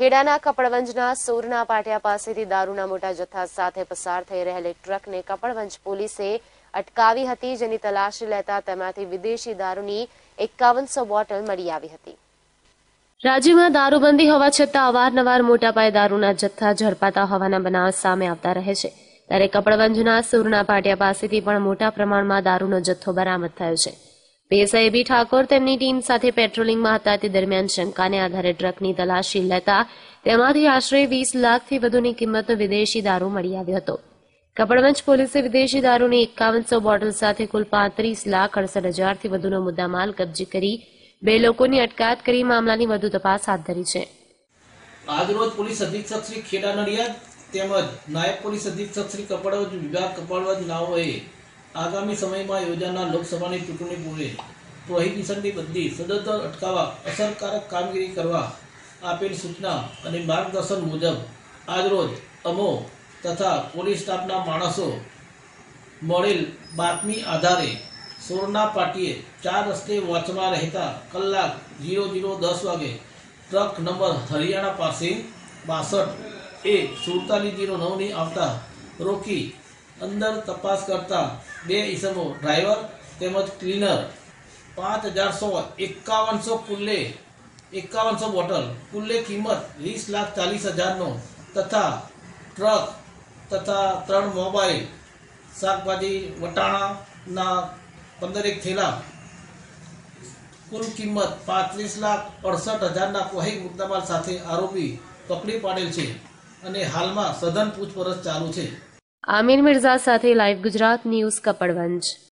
ખેડાના કપડવંજના સોરના પાટિયા પાસેથી દારૂના મોટા જથ્થા સાથે પસાર થઈ રહેલી ટ્રકને કપડવંજ પોલીસે અટકાવી હતી જેની તલાશી લેતા તેમાંથી વિદેશી દારૂની 5100 બોટલ મળી આવી હતી। રાજ્યમાં દારૂબંધી હોવા છતાં અવારનવાર મોટા પાયે દારૂના જથ્થા ઝડપાતા હોવાના બનાવ સામે આવતા રહે છે। ત્યારે કપડવંજના સુરના પાટિયા પાસેથી પણ મોટા પ્રમાણમાં દારૂનો જથ્થો બરામદ થયો છે। PSI ઠાકોર તેમની ટીમ સાથે પેટ્રોલિંગમાં હતા તે દરમિયાન શંકાને આધારે ટ્રકની તલાશી લેતા તેમાંથી આશરે 20 લાખથી વધુની કિંમતનો વિદેશી દારૂ મળી આવ્યો હતો। કપડવંજ પોલીસે વિદેશી દારૂની 5100 બોટલ સાથે કુલ 35,68,000થી વધુનો મુદ્દામાલ કબજે કરી બે લોકોની અટકાયત કરી મામલાની વધુ તપાસ હાથ ધરી છે। આજરોજ પોલીસ અધિક્ષક શ્રી ખેડા નડિયાદ તેમજ નાયબ પોલીસ અધિક્ષક શ્રી કપડવંજ વિભાગ કપડવંજ નાઓએ આગામી સમયમાં યોજાનાર લોકસભાની ચૂંટણી પૂર્વે પ્રોહિબિશનની બદલી સદંતર અટકાવવા અસરકારક કામગીરી કરવા આપેલ સૂચના અને માર્ગદર્શન મુજબ આજરોજ અમો તથા પોલીસ સ્ટાફના માણસો મળેલ બાતમી આધારે સોરના પાટીએ 4 રસ્તે વોચમાં રહેતા કલાક 00:10 વાગે ટ્રક નંબર હરિયાણા પાસે 62A4709 ની આવતા રોકી અંદર તપાસ કરતા બે ઈસમો ડ્રાઈવર તેમજ ક્લીનર 5100 કુલ્લે 5100 બોટલ કુલ્લે કિંમત 20,40,000 નો તથા ટ્રક તથા 3 મોબાઈલ શાકભાજી વટાણાના 15 થેલા કુલ કિંમત 35,68,000 ના કોહેક મુદ્દામાલ સાથે આરોપી પકડી પાડેલ છે અને હાલમાં સઘન પૂછપરછ ચાલુ છે। આમિર મિર્ઝા સાથે લાઈવ ગુજરાત ન્યૂઝ કપડવંજ।